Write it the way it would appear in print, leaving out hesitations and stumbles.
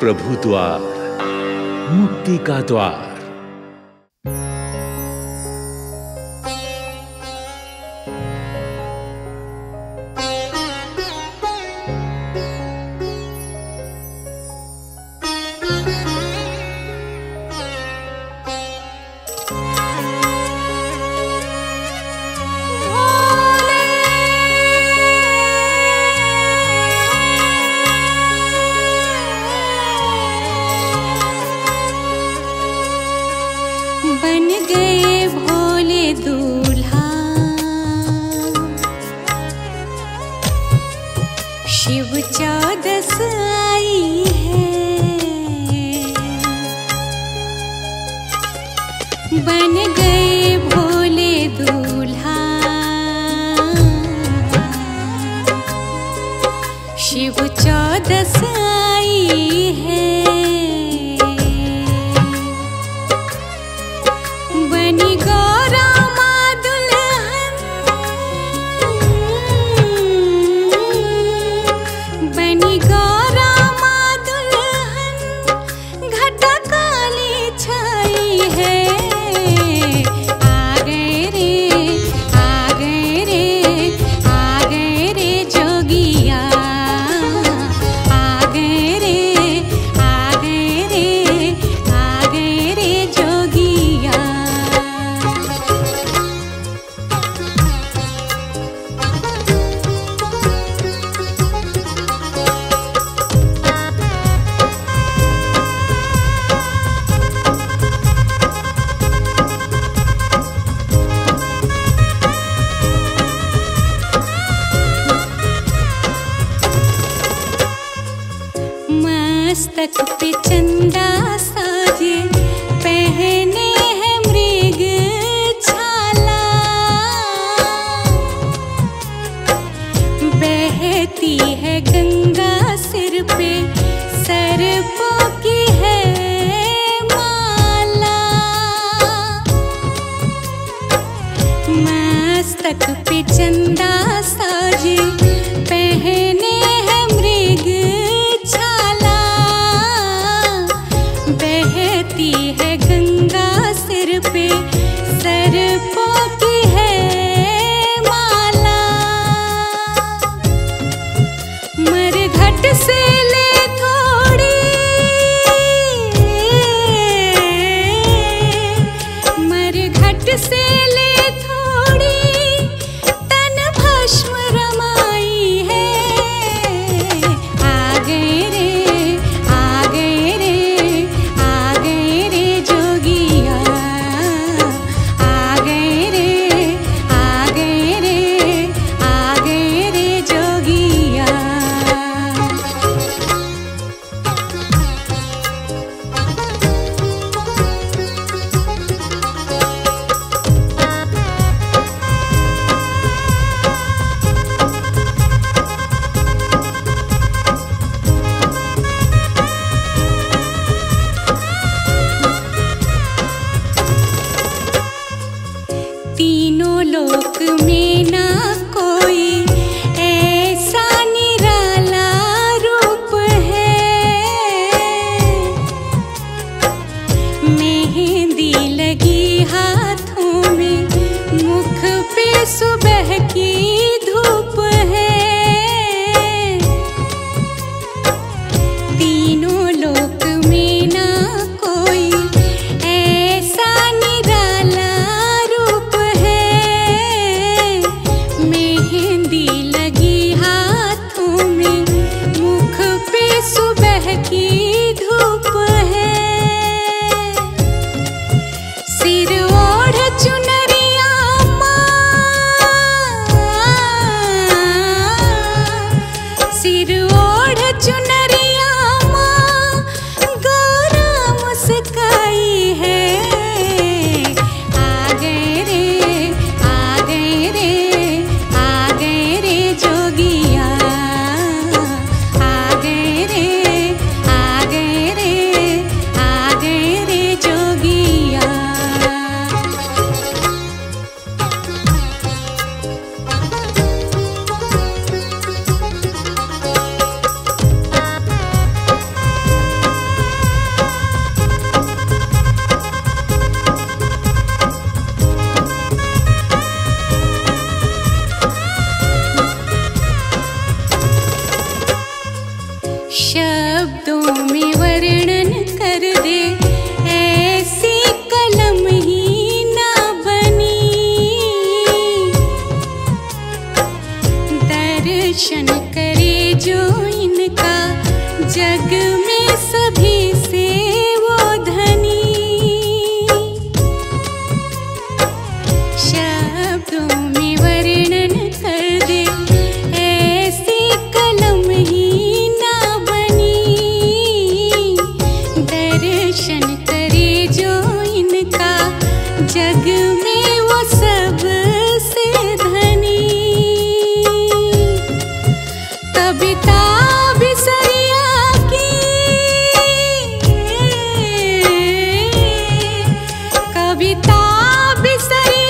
प्रभु द्वार, मुक्ति का द्वार। बिसरी।